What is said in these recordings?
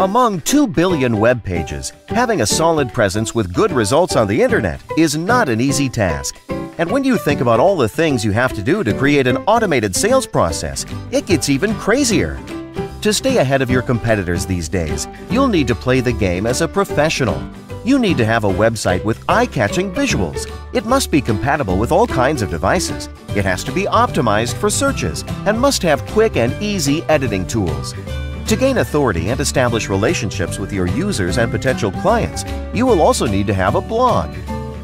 Among 2 billion web pages, having a solid presence with good results on the internet is not an easy task. And when you think about all the things you have to do to create an automated sales process, it gets even crazier. To stay ahead of your competitors these days, you'll need to play the game as a professional. You need to have a website with eye-catching visuals. It must be compatible with all kinds of devices. It has to be optimized for searches and must have quick and easy editing tools. To gain authority and establish relationships with your users and potential clients, you will also need to have a blog.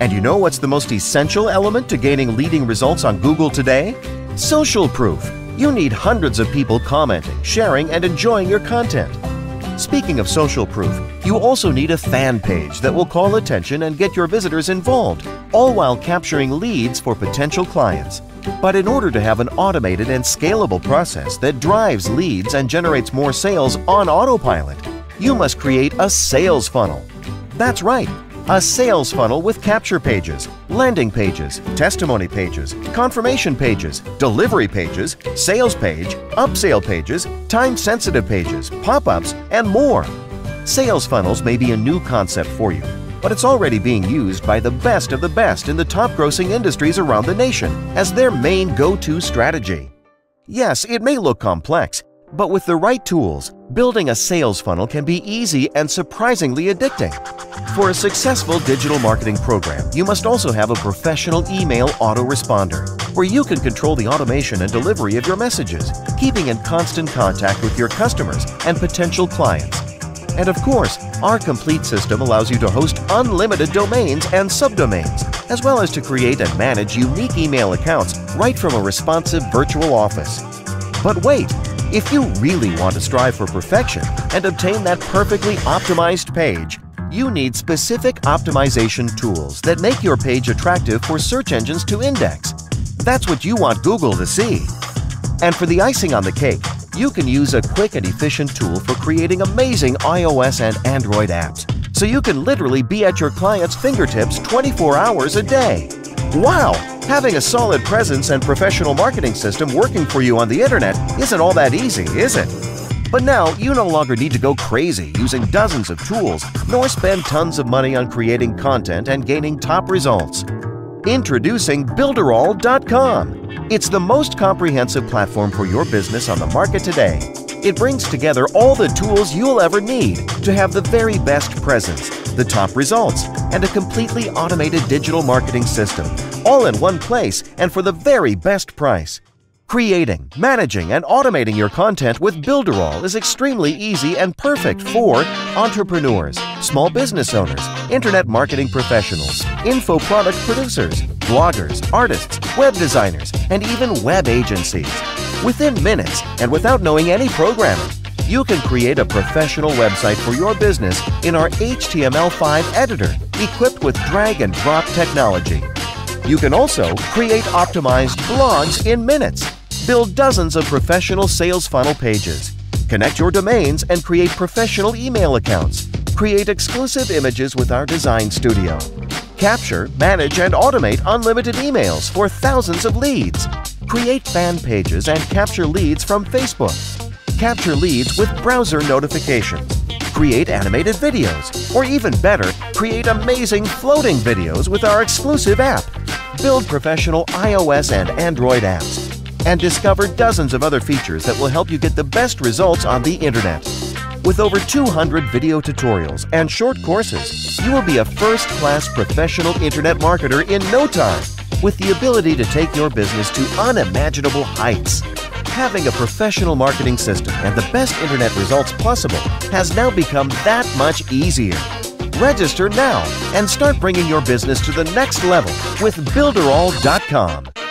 And you know what's the most essential element to gaining leading results on Google today? Social proof. You need hundreds of people commenting, sharing, and enjoying your content. Speaking of social proof, you also need a fan page that will call attention and get your visitors involved, all while capturing leads for potential clients. But in order to have an automated and scalable process that drives leads and generates more sales on autopilot, you must create a sales funnel. That's right, a sales funnel with capture pages, landing pages, testimony pages, confirmation pages, delivery pages, sales page, upsell pages, time-sensitive pages, pop-ups, and more. Sales funnels may be a new concept for you, but it's already being used by the best of the best in the top-grossing industries around the nation as their main go-to strategy. Yes, it may look complex, but with the right tools, building a sales funnel can be easy and surprisingly addicting. For a successful digital marketing program, you must also have a professional email autoresponder, where you can control the automation and delivery of your messages, keeping in constant contact with your customers and potential clients. And of course, our complete system allows you to host unlimited domains and subdomains, as well as to create and manage unique email accounts right from a responsive virtual office. But wait, if you really want to strive for perfection and obtain that perfectly optimized page, you need specific optimization tools that make your page attractive for search engines to index. That's what you want Google to see. And for the icing on the cake, you can use a quick and efficient tool for creating amazing iOS and Android apps, so you can literally be at your clients' fingertips 24 hours a day. Wow! Having a solid presence and professional marketing system working for you on the internet isn't all that easy, is it? But now you no longer need to go crazy using dozens of tools, nor spend tons of money on creating content and gaining top results. Introducing BuilderAll.com. It's the most comprehensive platform for your business on the market today. It brings together all the tools you'll ever need to have the very best presence, the top results, and a completely automated digital marketing system, all in one place and for the very best price. Creating, managing, and automating your content with BuilderAll is extremely easy and perfect for entrepreneurs, small business owners, internet marketing professionals, info product producers, bloggers, artists, web designers, and even web agencies. Within minutes and without knowing any programming, you can create a professional website for your business in our HTML5 editor equipped with drag-and-drop technology. You can also create optimized blogs in minutes, build dozens of professional sales funnel pages, connect your domains and create professional email accounts, create exclusive images with our design studio, capture, manage, and automate unlimited emails for thousands of leads, create fan pages and capture leads from Facebook, capture leads with browser notifications, create animated videos, or even better, create amazing floating videos with our exclusive app, build professional iOS and Android apps, and discover dozens of other features that will help you get the best results on the internet. With over 200 video tutorials and short courses, you will be a first-class professional internet marketer in no time, with the ability to take your business to unimaginable heights. Having a professional marketing system and the best internet results possible has now become that much easier. Register now and start bringing your business to the next level with BuilderAll.com.